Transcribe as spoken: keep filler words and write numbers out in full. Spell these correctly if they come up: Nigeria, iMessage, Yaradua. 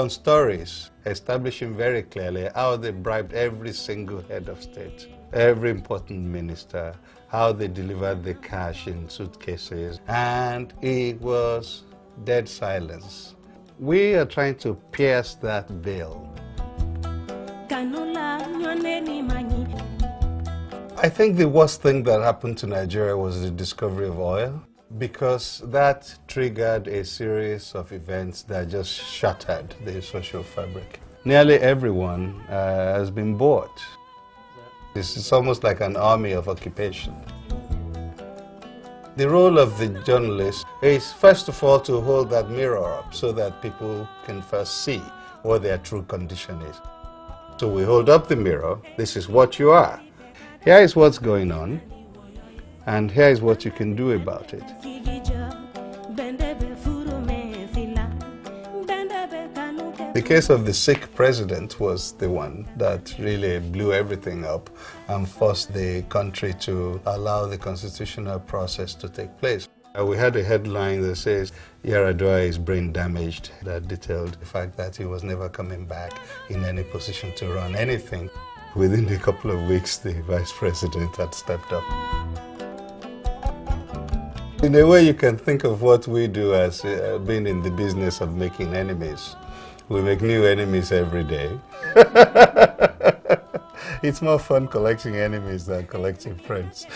done stories establishing very clearly how they bribed every single head of state, every important minister, how they delivered the cash in suitcases, and it was dead silence. We are trying to pierce that veil. I think the worst thing that happened to Nigeria was the discovery of oil, because that triggered a series of events that just shattered the social fabric. Nearly everyone uh, has been bought. It's, it's almost like an army of occupation. The role of the journalist is, first of all, to hold that mirror up so that people can first see what their true condition is. So we hold up the mirror. This is what you are. Here is what's going on, and here is what you can do about it. The case of the Sikh president was the one that really blew everything up and forced the country to allow the constitutional process to take place. We had a headline that says, Yaradua is brain damaged, that detailed the fact that he was never coming back in any position to run anything. Within a couple of weeks, the vice president had stepped up. In a way, you can think of what we do as uh, being in the business of making enemies. We make new enemies every day. It's more fun collecting enemies than collecting friends.